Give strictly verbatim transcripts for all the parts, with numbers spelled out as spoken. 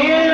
Hey.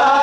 Took